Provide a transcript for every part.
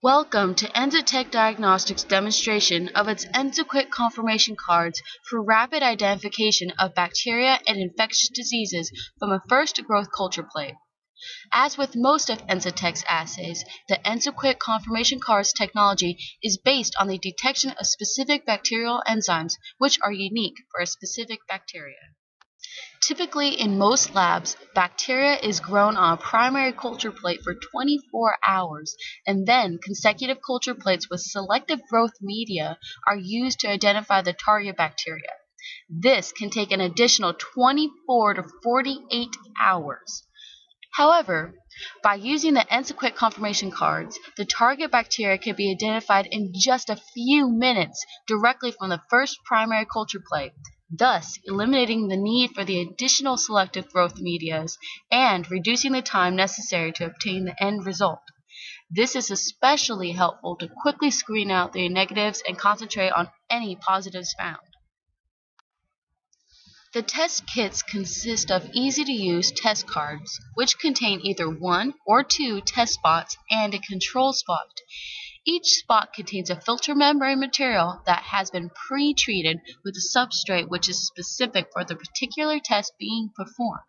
Welcome to EnZtek Diagnostics' demonstration of its EnZquik Confirmation Cards for rapid identification of bacteria and infectious diseases from a first growth culture plate. As with most of EnZtek's assays, the EnZquik Confirmation Cards technology is based on the detection of specific bacterial enzymes, which are unique for a specific bacteria. Typically, in most labs, bacteria is grown on a primary culture plate for 24 hours, and then consecutive culture plates with selective growth media are used to identify the target bacteria. This can take an additional 24 to 48 hours. However, by using the EnZquik confirmation cards, the target bacteria can be identified in just a few minutes directly from the first primary culture plate, thus eliminating the need for the additional selective growth medias and reducing the time necessary to obtain the end result. This is especially helpful to quickly screen out the negatives and concentrate on any positives found. The test kits consist of easy-to-use test cards, which contain either one or two test spots and a control spot. Each spot contains a filter membrane material that has been pre-treated with a substrate which is specific for the particular test being performed.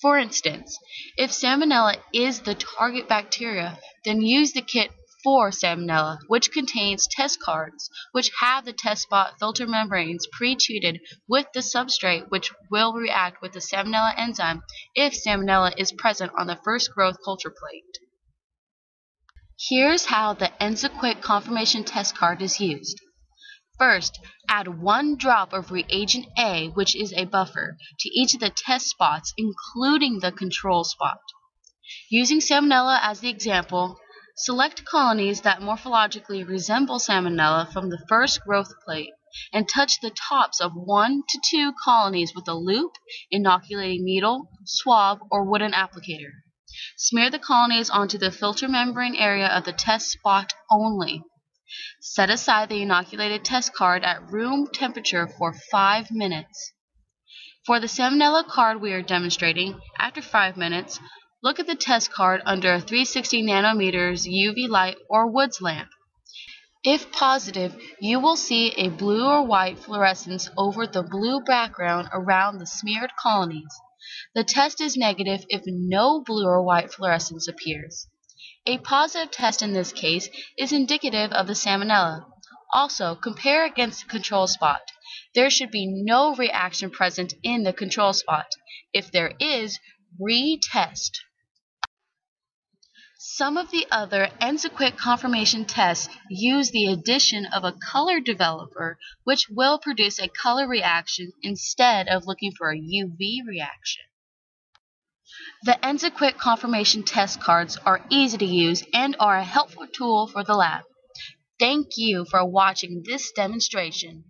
For instance, if salmonella is the target bacteria, then use the kit for salmonella, which contains test cards which have the test spot filter membranes pre-treated with the substrate which will react with the salmonella enzyme if salmonella is present on the first growth culture plate. Here's how the EnZquik confirmation test card is used. First, add 1 drop of reagent A, which is a buffer, to each of the test spots, including the control spot. Using salmonella as the example, select colonies that morphologically resemble salmonella from the first growth plate and touch the tops of 1 to 2 colonies with a loop, inoculating needle, swab, or wooden applicator. Smear the colonies onto the filter membrane area of the test spot only. Set aside the inoculated test card at room temperature for 5 minutes. For the salmonella card we are demonstrating, after 5 minutes, look at the test card under a 360 nanometers UV light or Woods lamp. If positive, you will see a blue or white fluorescence over the blue background around the smeared colonies. The test is negative if no blue or white fluorescence appears. A positive test in this case is indicative of the salmonella. Also, compare against the control spot. There should be no reaction present in the control spot. If there is, retest. Some of the other EnZquik confirmation tests use the addition of a color developer, which will produce a color reaction instead of looking for a UV reaction. The EnZquik confirmation test cards are easy to use and are a helpful tool for the lab. Thank you for watching this demonstration.